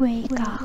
Wake up.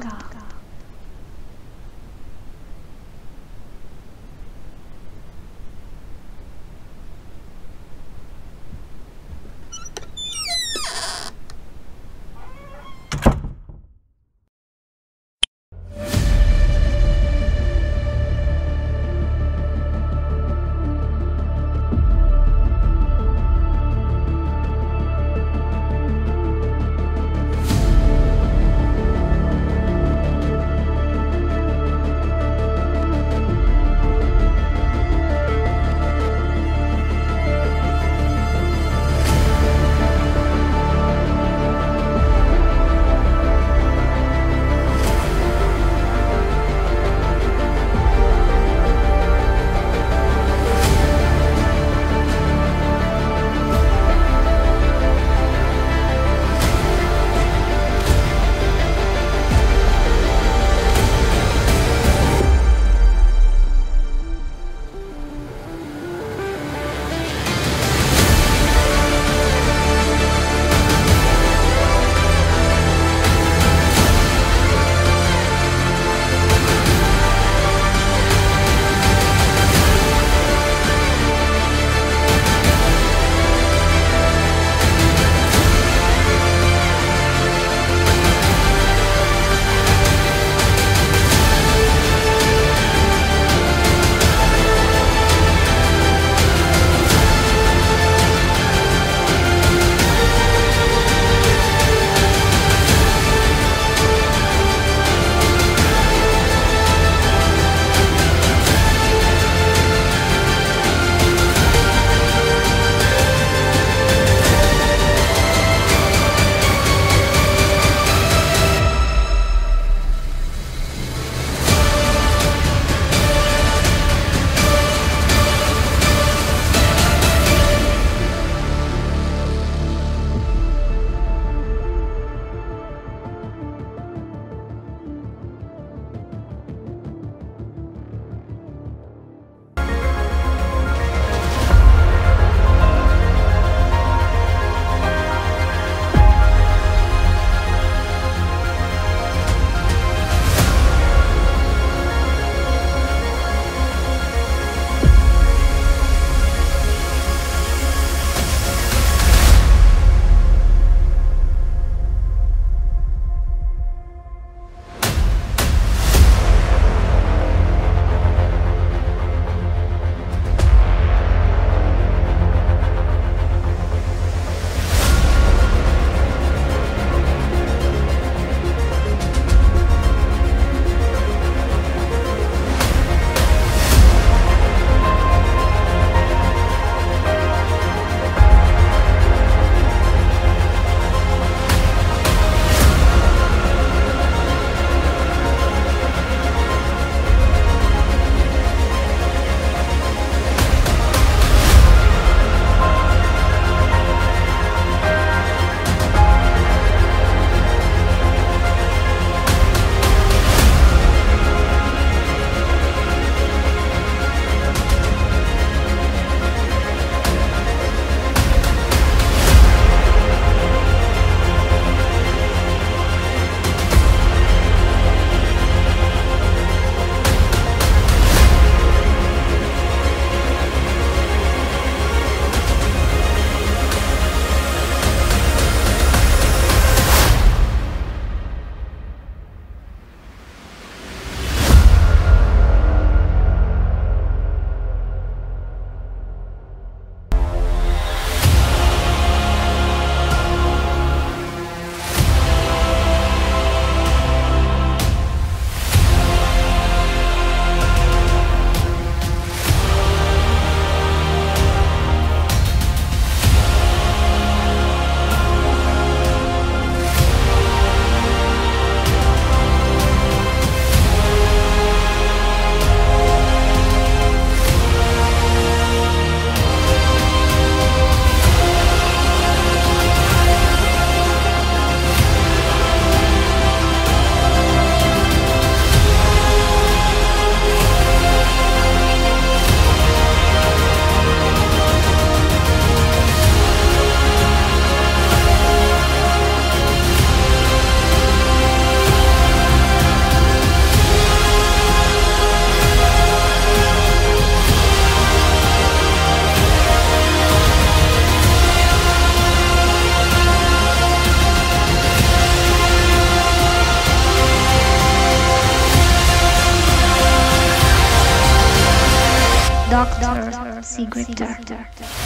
secret doctor.